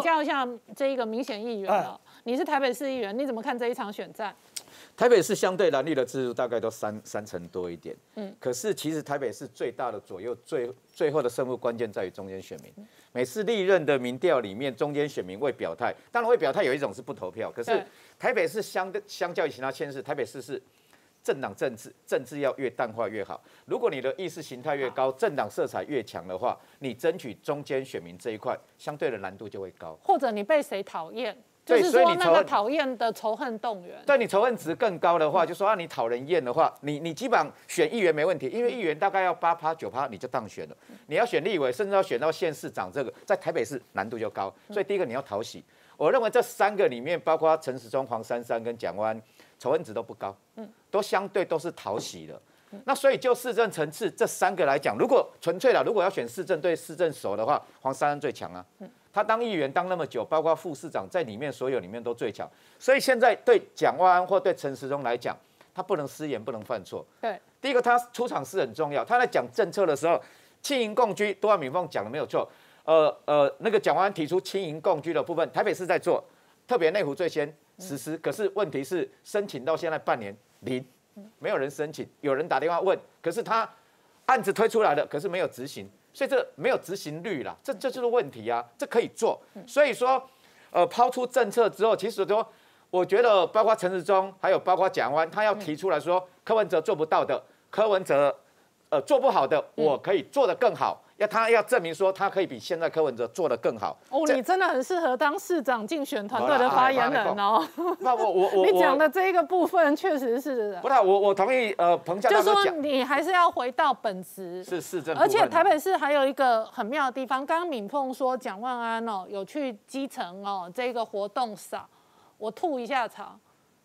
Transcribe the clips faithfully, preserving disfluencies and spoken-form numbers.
比较像这一个民选议员了，哎、你是台北市议员，你怎么看这一场选战？台北市相对蓝绿的支持大概都三三成多一点，嗯，可是其实台北市最大的左右最最后的胜负关键在于中间选民。每次历任的民调里面，中间选民未表态，当然未表态有一种是不投票，可是台北市相对相较于其他县市，台北市是。 政党政治，政治要越淡化越好。如果你的意识形态越高，政党色彩越强的话，你争取中间选民这一块，相对的难度就会高。或者你被谁讨厌，就是说那个讨厌的仇恨动员。对，你仇恨值更高的话，就说啊，你讨人厌的话，你你基本上选议员没问题，因为议员大概要八趴九趴你就当选了。你要选立委，甚至要选到县市长，这个在台北市难度就高。所以第一个你要讨喜，我认为这三个里面，包括陈时中、黄珊珊跟蒋万安。 仇恨值都不高，嗯，都相对都是讨喜的。那所以就市政层次这三个来讲，如果纯粹了，如果要选市政对市政熟的话，黄珊珊最强啊。他当议员当那么久，包括副市长在里面所有里面都最强。所以现在对蒋万安或对陈时中来讲，他不能失言，不能犯错。对，第一个他出场是很重要。他在讲政策的时候，亲盈共居，都万敏凤讲的没有错。呃呃，那个蒋万安提出亲盈共居的部分，台北市在做，特别内湖最先。 实施，可是问题是申请到现在半年零，没有人申请，有人打电话问，可是他案子推出来了，可是没有执行，所以这没有执行率啦，这这就是问题啊，这可以做，所以说，呃，抛出政策之后，其实说，我觉得包括陈时中，还有包括蒋万安，他要提出来说，柯文哲做不到的，柯文哲呃做不好的，我可以做得更好。 他要证明说，他可以比现在柯文哲做得更好。哦，你真的很适合当市长竞选团队的发言人哦。那我我我，你讲的这一个部分确实是。不太，我我同意。呃，彭教授就说你还是要回到本质。是市政。而且台北市还有一个很妙的地方，刚刚敏凤说蒋万安哦有去基层哦这个活动扫，我吐一下槽，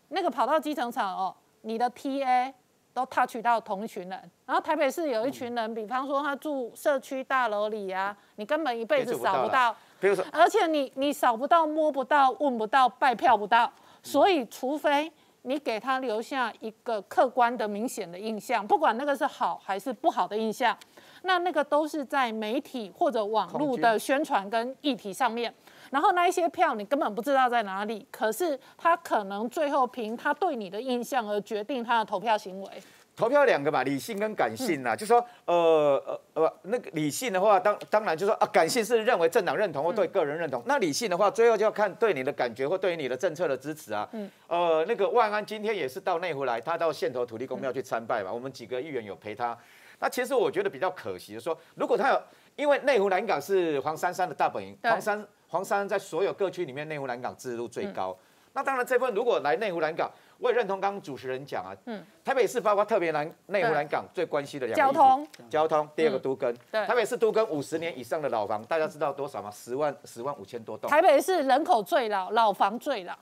那个跑到基层场哦，你的 T A。 都 touch 到同一群人，然后台北市有一群人，比方说他住社区大楼里啊，你根本一辈子扫不到，比如说，而且你你扫不到、摸不到、问不到、拜票不到，所以除非你给他留下一个客观的、明显的印象，不管那个是好还是不好的印象，那那个都是在媒体或者网络的宣传跟议题上面。 然后那一些票你根本不知道在哪里，可是他可能最后凭他对你的印象而决定他的投票行为。投票两个嘛，理性跟感性啦、啊，嗯、就说呃呃那个理性的话，当当然就说啊，感性是认为政党认同或对个人认同，嗯、那理性的话，最后就要看对你的感觉或对于你的政策的支持啊。嗯、呃，那个万安今天也是到内湖来，他到县头土地公庙去参拜嘛，嗯、我们几个议员有陪他。那其实我觉得比较可惜的说，如果他有，因为内湖南港是黄珊珊的大本营，黄珊。 黄珊珊在所有各区里面，内湖南港支持度最高。嗯、那当然，这份如果来内湖南港，我也认同刚刚主持人讲啊，嗯、台北市包括特别南内湖南港最关心的两个交通，交通第二个都更，嗯、台北市都更五十年以上的老房，大家知道多少吗？十万十万五千多栋。台北市人口最老，老房最老。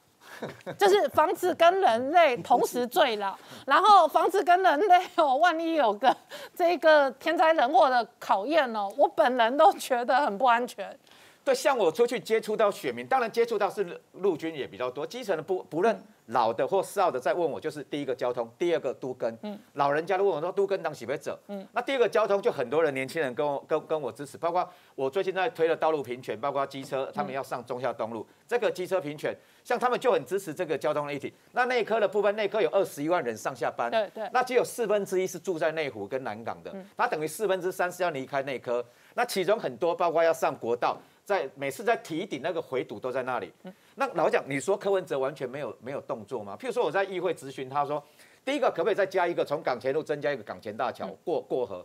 就是房子跟人类同时最老，然后房子跟人类哦，万一有个这个天灾人祸的考验哦，我本人都觉得很不安全。对，像我出去接触到选民，当然接触到是陆军也比较多，基层的不不论老的或少的在问我，就是第一个交通，第二个都更，嗯，老人家都问我说都更当洗杯者，嗯，那第二个交通就很多人年轻人跟我跟跟我支持，包括我最近在推的道路平权，包括机车他们要上中下东路，嗯、这个机车平权。 像他们就很支持这个交通的议题。那内科的部分，内科有二十一万人上下班，对对，那只有四分之一是住在内湖跟南港的，嗯、它等于四分之三是要离开内科。那其中很多包括要上国道，在每次在提顶那个回堵都在那里。嗯、那老讲，你说柯文哲完全没有没有动作吗？譬如说我在议会质询，他说，第一个可不可以再加一个从港前路增加一个港前大桥、嗯、过过河，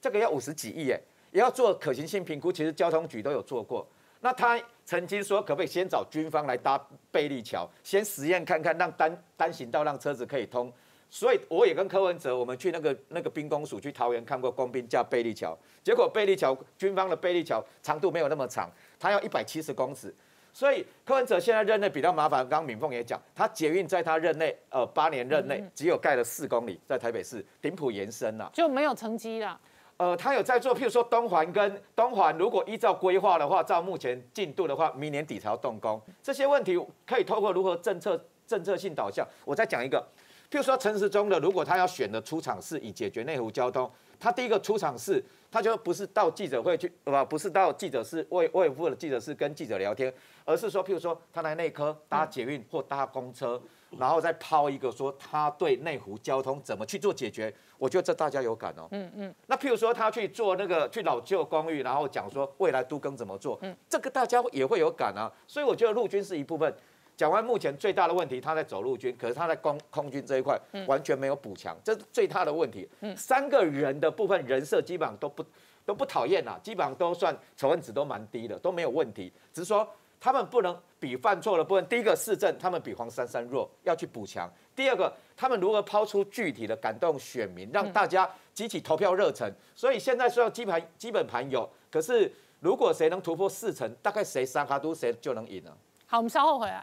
这个要五十几亿耶，也要做可行性评估。其实交通局都有做过。 那他曾经说，可不可以先找军方来搭贝利桥，先实验看看，让单单行道让车子可以通。所以我也跟柯文哲，我们去那个那个兵工署去桃园看过工兵架贝利桥，结果贝利桥军方的贝利桥长度没有那么长，它要一百七十公尺。所以柯文哲现在任内比较麻烦，刚刚敏凤也讲，他捷运在他任内呃八年任内只有盖了四公里，在台北市顶埔延伸啦、啊，就没有成绩啦。 呃，他有在做，譬如说东环跟东环，如果依照规划的话，照目前进度的话，明年底才要动工。这些问题可以透过如何政策政策性导向，我再讲一个，譬如说陈时中的，如果他要选的出场是以解决内湖交通，他第一个出场是，他就不是到记者会去，呃，不是到记者室卫卫福的记者室跟记者聊天，而是说，譬如说他来内科搭捷运或搭公车，然后再抛一个说他对内湖交通怎么去做解决。我觉得这大家有感哦。嗯嗯。那譬如说他去做那个去老旧公寓，然后讲说未来都更怎么做，这个大家也会有感啊。所以我觉得陆军是一部分。 讲完目前最大的问题，他在走陆军，可是他在空空军这一块完全没有补强，嗯、这是最大的问题。嗯、三个人的部分人设基本上都不都不讨厌啦，基本上都算仇恨值都蛮低的，都没有问题。只是说他们不能比犯错的部分，第一个市政他们比黄珊珊弱，要去补强；第二个他们如何抛出具体的感动选民，让大家集体投票热忱。嗯、所以现在虽然基盘基本盘有，可是如果谁能突破四成，大概谁三卡都谁就能赢了、啊。好，我们稍后回来。